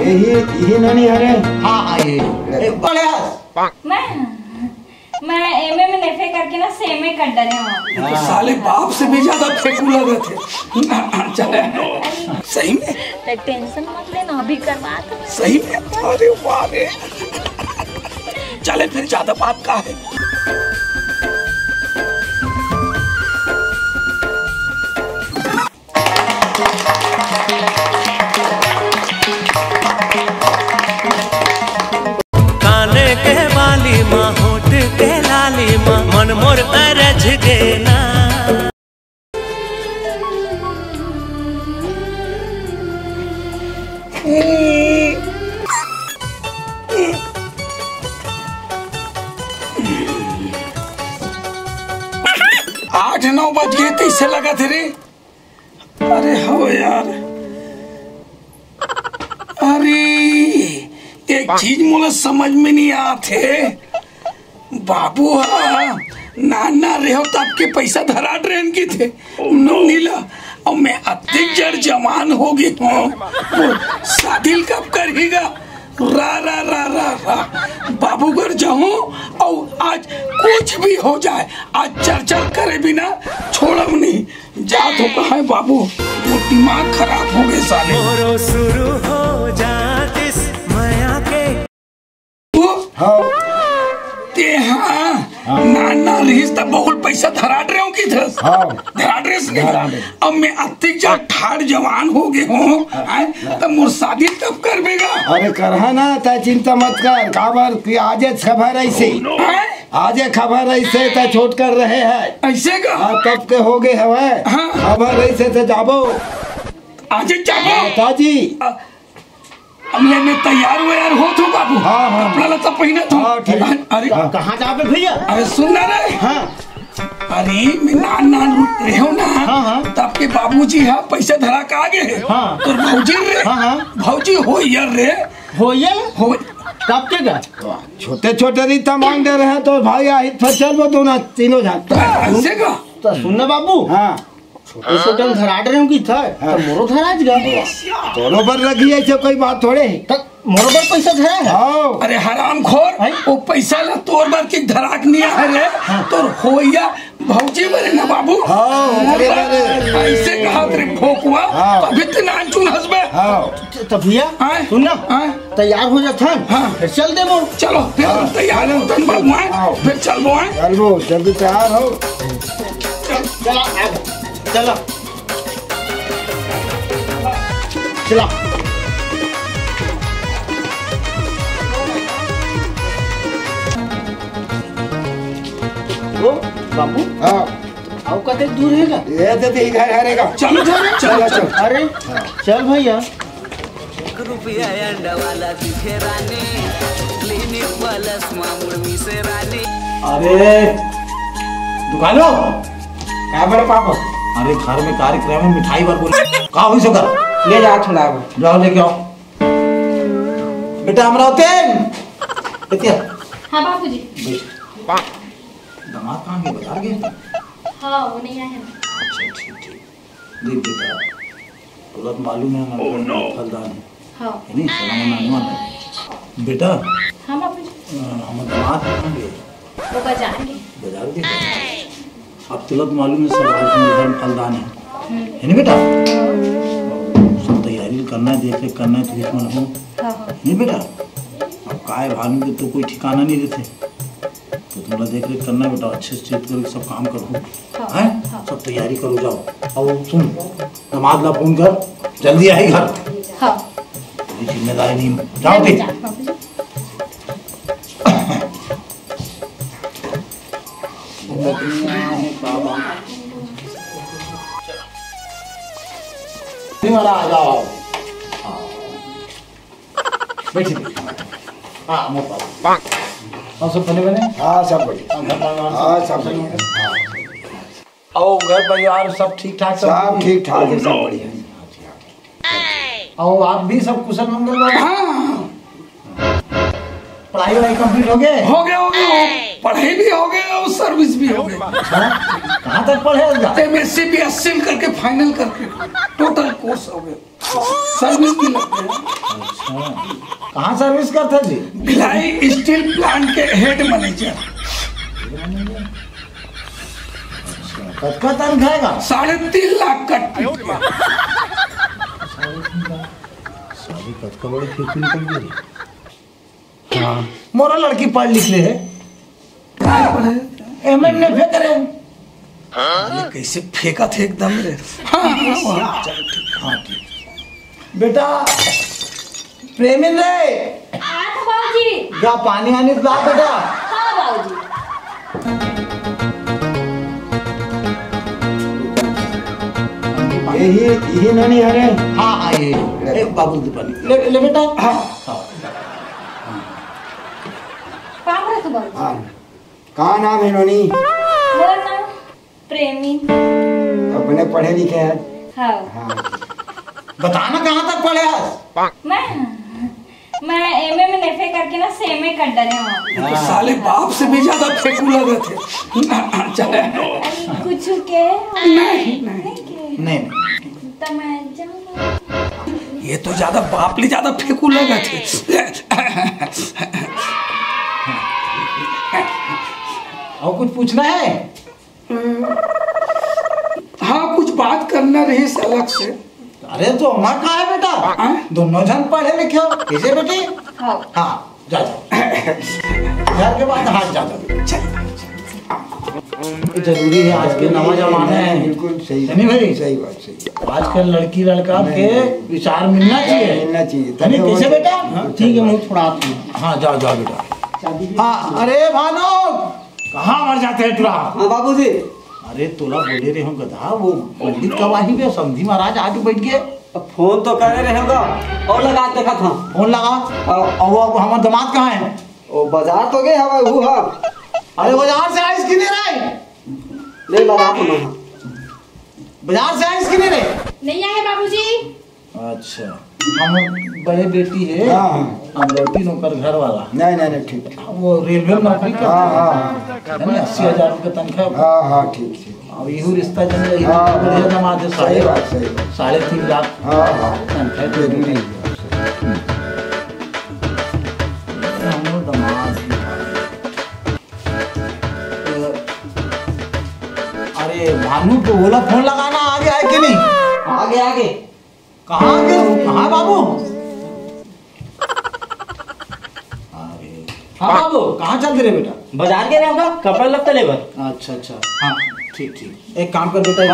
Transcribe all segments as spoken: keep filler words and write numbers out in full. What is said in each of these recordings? यही यही नानी हरे। हाँ हाँ ये मैं मैं एमए में नेफे करके ना सेमे कर डाले हूँ। तो साले बाप से भी ज्यादा फेंकू लगे थे। चले सही में। तो टेंशन मत लेना अभी करवा दो। सही में अरे वाह रे। चले फिर ज्यादा बात का है। काने के बाली माँ होठ के लाली माँ मन मोर अरझ गे ना। आठ नौ बज गए थे इससे लगा थे रे। अरे हो यार अरे एक चीज मुझे समझ में नहीं आते बाबू। हाँ नाना रेहो तो आपके पैसा धरा ट्रेन की थे नो नीला और मैं अधिक जर जवान होगी हूँ शादी कब करेगा। रा रा रा रा रा बाबू घर जाऊँ और आज कुछ भी हो जाए आज चर्चा करे बिना छोड़ा नहीं। जा तो कहा है बाबू वो दिमाग खराब हो गए साले। शुरू हो माया के हाँ। ते हाँ। हाँ। नाना रिश्त बहुत पैसा धरा रहे हो किधर हाँ। धरा रहे अब मैं अति जा ठाड़ जवान हो गए हूँ तब मोर शादी कब कर बेगा। अरे करहा ना ता चिंता मत कर काबर की आज खबर ऐसे आज खबर ऐसे तो छोट कर रहे हैं ऐसे का हाँ तब के हो गए हवा खबर ऐसे तो जाबो आज जाबो ताजी अमले में तैयार वैयार हो तू बाबू हाँ हाँ कपड़ा लता पहना तू हाँ ठीक है। अरे कहाँ जाबे भैया अरे सुनना रे हाँ अरे मैं नान नान रहे हो ना हाँ हाँ तब के बाबूजी हाँ पैसा धरा का आगे है हाँ तो भाऊजी रे हाँ हाँ भाऊजी हो यार रे हो यार हो तब क्या छोटे छोटे रिश्ता मांग दे रहे हैं तो भाई आहित फसल वो दोनों तीनों जाते ऐसे का तो सुनना बाबू हाँ छोटे छोटे धराड़ रहे होंगे था तो मोरो धराज गए दोनों पर लगी है कोई बात थोड़े तक मोरो पर पैसा धरा है हाँ अरे हराम खोर वो पैसा ला तोर बार की धराक नहीं आ रहे तो हो या भाऊजी बने ना बाबू हाँ ऐसे कहा तेरे भोकुआ अभी तेरा आंचून हसबे हाँ तबिया सुन ना तैयार हो जाता है हाँ फिर चल दे मोर चलो फिर तैयार हो तन बाबू आए फिर चल बो आए चल बो जल्दी तैयार हो चला चला चला ओ बाबू हाँ आओ कते दूर है का ये तो ठीक है हरेगा चलो चलो चलो चल अरे चल भैया एक रुपया अंडा वाला दिखे रानी क्लिनिक वाला मामूर मिसे रानी। अरे दुकानो क्या बड़े पापा अरे घर में कार्यक्रम में मिठाई भर बोल का होई सो कर ले जा थोड़ा जाओ लेके आओ बेटा हमरा होते बेटिया हां बाबू जी पा दमाग कहाँ गया बाजार गए हाँ वो नहीं आया अच्छा ठीक ठीक देख बेटा तुरंत मालूम है ना फलदान है हाँ नहीं सलाम नहीं मालूम बेटा हम आप हम दमाग कहाँ गए वो बाजार गए बाजार गए अब तुरंत मालूम है सलाम फलदान है है नहीं बेटा सब तैयारी करना है देख ले करना है तो इसमें हो नहीं बेटा अब काय भालू के तो कोई ठिकाना नहीं देते तो तुमला देख रेख करना बेटा अच्छे से चेक करो सब काम करो हाँ सब तैयारी करो जाओ और सुन नमाज ला फोन कर जल्दी आई घर हाँ जिम्मेदारी नहीं जाओ दे तुम्हारा आ जाओ बैठिए हाँ मोटा हाँ सब बने बने हाँ सब बढ़िया हाँ सब बढ़िया और घर परिवार सब ठीक ठाक सब ठीक ठाक है सब बढ़िया और आप भी सब कुशल मंगल हाँ पढ़ाई वाली कंप्लीट हो गए हो गए हो गए पढ़ाई भी हो गए और सर्विस भी हो गई। कहाँ तक पढ़े? एमएससी भी अस्सी करके फाइनल करके टोटल कोर्स हो गया, सर्विस भी लगते हैं। कहाँ सर्विस करते जी? भिलाई स्टील प्लांट के हेड मैनेजर। कतका तनखाएगा? साढ़े तीन लाख कट। हाँ। मोरा लड़की पढ़ लिख ले है, एमएम ने फेंक रहे। हाँ। कैसे फेंका थे एकदम रे। हाँ। हाँ। हाँ। बेटा प्रेमिन रे जा पानी आने ला बेटा। हाँ बाबूजी। यही यही नहीं है रे। हाँ ये बाबू जी पानी ले ले बेटा। हाँ काम रहे तू बाबू। हाँ कहाँ नाम है नोनी? मेरा नाम प्रेमी। अपने पढ़े लिखे हैं? हाँ हाँ बताना कहाँ तक पढ़े हैं? मैं मैं एमए में नेफे करके ना सेमे कर डाले हूँ। साले बाप से भी ज़्यादा फेंकू लगे थे। कुछ के नहीं नहीं नहीं ये तो ज्यादा बाप ले ज्यादा फेंकू लगा थे। और कुछ पूछना है? हाँ कुछ बात करना रही अलग से। अरे तो हमारा कहा है बेटा, दोनों जन पढ़े लिखे हो कैसे बेटे। हाँ जा घर के बाद हाथ जा जरूरी है। आज के नवा जमाना है, बिल्कुल सही है। नहीं भाई सही बात सही बात। आजकल लड़की लड़का के विचार मिलना चाहिए मिलना चाहिए कैसे बेटा। ठीक है मैं थोड़ा आप। हाँ जाओ जाओ बेटा। हाँ अरे भानो कहाँ मर जाते हैं तुरा? हाँ बाबूजी। अरे तुला बोले रहे हो गधा वो पंडित कवाही पे समझी महाराज आके बैठ गए। फोन तो करे रहे होगा और लगा देखा था। फोन लगा और हमारे दामाद कहाँ है? वो बाजार तो गए। हवा अरे बाजार से आइस किने रहे? ले लगा तो ना। बाजार से आइस किने रहे? नहीं आए बाबूजी। अच्छा हम बड़े बेटी है। हाँ हम रोटी नौकर घर वाला। नहीं नहीं नहीं ठीक ठीक वो रेलवे में नौकरी करता है। हाँ हाँ नहीं अस्सी हजार का तनख्वाह। हाँ हाँ ठीक ठीक। अब यही रिश्ता जन्म यही बढ़िया जमात है। सही बात सही बात। साढ़े तीन लाख। हाँ हाँ तनख्वाह जरूरी है। भानु को बोला फोन लगाना आगे आए कि नहीं? आगे आगे कहाँ आगे? कहाँ बाबू? हाँ बाबू कहाँ चलते रहे बेटा? बाजार गए होगा कपड़ा लगता ले। अच्छा अच्छा हाँ ठीक ठीक। एक काम कर बेटा ये।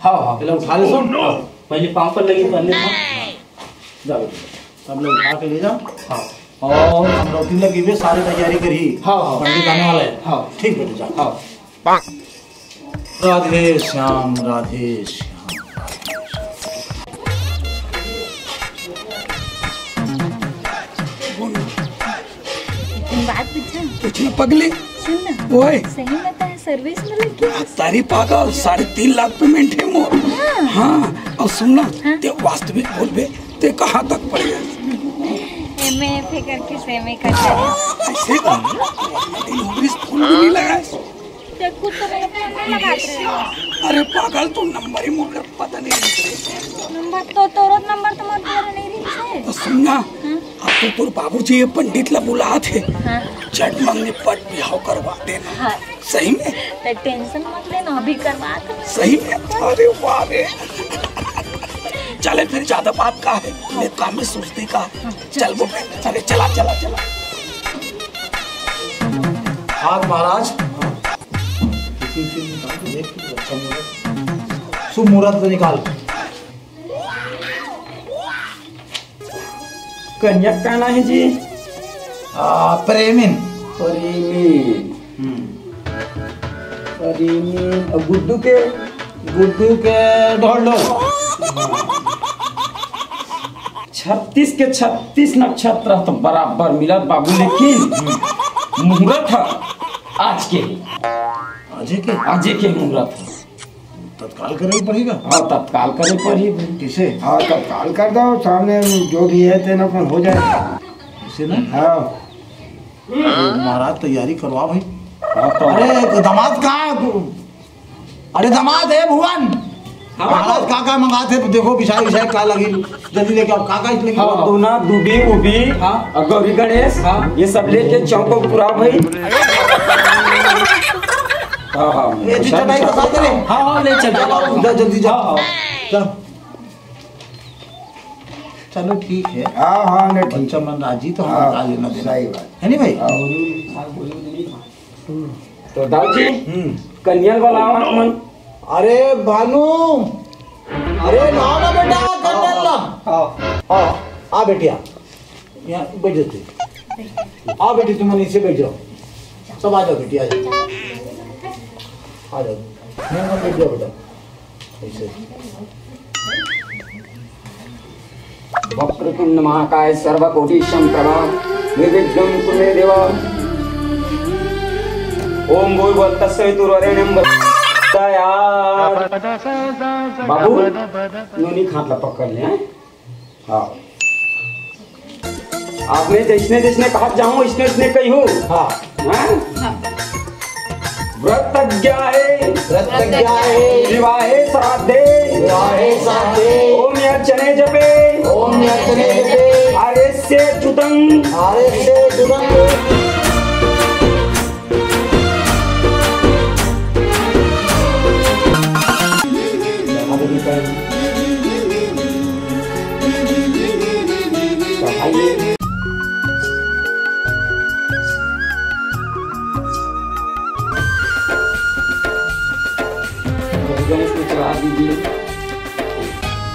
हाँ हाँ पहले उठा ले सब। पहले पाँव पर लगी पहले जा बेटा सब लोग उठा के ले जाओ। हाँ और हम रोटी लगी सारी तैयारी करी। हाँ हाँ पंडित आने वाला है। हाँ ठीक बेटा जाओ। हाँ राधे श्याम राधे श्याम। बात पूछा पगली सुन ना। ओए सही बता सर्विस में लगी तारी पागल साढ़े तीन लाख पेमेंट है मोर। हाँ, हाँ। और सुनना हाँ? ते वास्तविक बोलबे ते कहाँ तक पड़ गया? एमए करके सेमे कर ऐसे नहीं लगा तो अरे पागल तू नंबर ही मुझे पता नहीं नंबर तो तोरो नंबर तो मत मेरे नहीं रही है। सुनना अब तो तोर बाबूजी ये पंडित ला बुला थे। हाँ। चट मंगनी पट बिहाव करवा देना। हाँ। सही में तो टेंशन मत लेना अभी करवा दे सही में। अरे वाह रे चले फिर ज्यादा बात का है मेरे काम में सुस्ती का। हाँ। चल वो अरे चला चला चला। हाँ महाराज शुभ मुहूर्त निकाल कन्या का नाम है जी? प्रेमिन। प्रेमिन गुड्डू के गुड्डू के ढोल छत्तीस के छत्तीस नक्षत्र तो बराबर मिला बाबू लेकिन मुहूर्त था आज के आजे के आजे के मुहूर्त तत्काल करना पड़ेगा। हाँ तत्काल करना पड़ेगा किसे? हाँ तत्काल कर दो सामने जो भी है तेना अपन हो जाए इसे ना। हाँ महाराज तैयारी करवा भाई। तो अरे दामाद कहाँ? अरे दामाद है भुवन। महाराज काका मंगाते देखो बिचारी बिचारी का लगी जल्दी लेके आओ काका इसलिए दोना दुबी उबी गौरी गणेश ये सब लेके चौको पूरा भाई। हाँ हाँ ये चटाई को साथ ले। हाँ हाँ ले चल जाओ जल्दी जाओ चल चलो ठीक है। हाँ हाँ नहीं ठीक है राजी तो हम बता लेना सही बात है नहीं भाई। तो दाऊजी कन्या वाला मन अरे भानु अरे ना ना बेटा कन्या आ बेटिया यहाँ बैठ जाते आ बेटी तुम नीचे बैठ जाओ सब आ जाओ बेटी आ जाओ आ जाओ यहाँ बैठ जाओ बेटा ऐसे वक्रतुंड महाकाय सर्वकोटिशं प्रभा निर्विघ्नं कुरु मे देवा ओम भूय बल तस्वरेण्यम बाबू नोनी खातला पकड़ ले। हाँ आपने जिसने जिसने कहा जाऊँ इसने इसने कही हो। हाँ व्रतज्ञा है व्रतज्ञा है विवाहे श्राद्धे विवाहे श्राद्धे ओम अर्चने जपे ओम अर्चने जपे आरे से चुदंग आरे से चुदंग।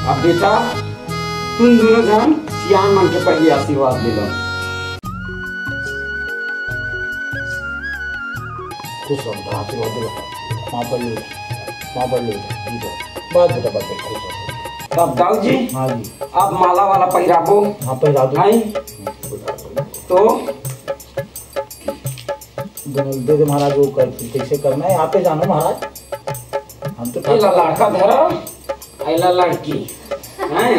अब बेटा तुम दोनों जान सियान मन के पहले आशीर्वाद दे दो खुश हो आशीर्वाद दे माँ पर ले माँ पर ले बहुत बेटा बहुत खुश हो। अब दाऊ जी हाँ जी आप माला वाला पहरा को हाँ पहरा दो आई तो दोनों दे दे महाराज वो कर कैसे करना है यहाँ पे जानो महाराज हम तो पहला लड़का धरा ऐला लड़की हैं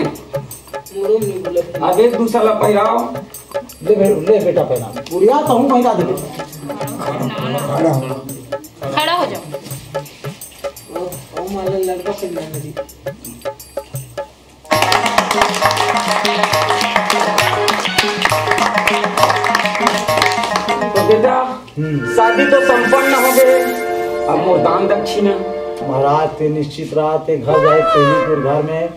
अब एक दूसरा ला पहराओ ले बेटा ले बेटा पहना पूरिया तो हूँ पहना दे बेटा खड़ा हो जाओ ओ ओ माला लड़का पहना मेरी तो बेटा शादी तो संपन्न हो गई अब मुर्दान दक्षिणा महाराज ते निश्चित रहा ते घर जाए तेलीपुर घर में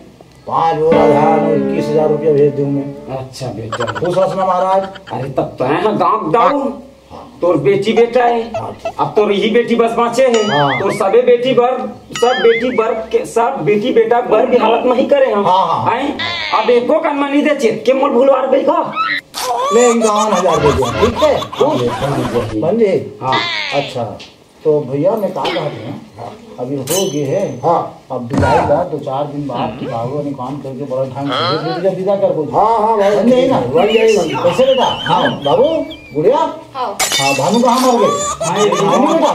पाँच और आधार इक्कीस हजार रुपया भेज दूँ मैं। अच्छा बेटा खुश रखना महाराज। अरे तब तो है ना गाँव दाऊ तोर बेटी बेटा है अब तो यही बेटी बस बाँचे हैं तो सबे बेटी बर सब बेटी बर के सब बेटी बेटा बर भी हालत में ही करे हम आए अब एको कन्मा नहीं दे चेत के मोर भूलवार बेगा मैं गाँव हजार बेगा ठीक है बंदे। हाँ अच्छा तो भैया मैं कहा जाते हैं अभी हो गए है। हाँ अब बुलाएगा दो चार दिन बाद बाबू ने काम करके बड़ा ढंग से जल्दी जल्दी कर बोल। हाँ हाँ भाई नहीं ना वही जाएगी कैसे बेटा। हाँ बाबू गुड़िया हाँ भानु कहाँ मर गए भानु बेटा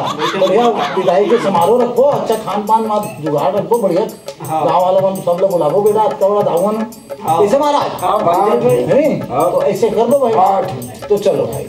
बढ़िया विदाई के समारोह रखो अच्छा खान पान वहाँ जुगाड़ रखो बढ़िया गाँव वालों को सब लोग बुलाओ बेटा आपका बड़ा दावन ऐसे महाराज ऐसे कर दो भाई तो चलो भाई।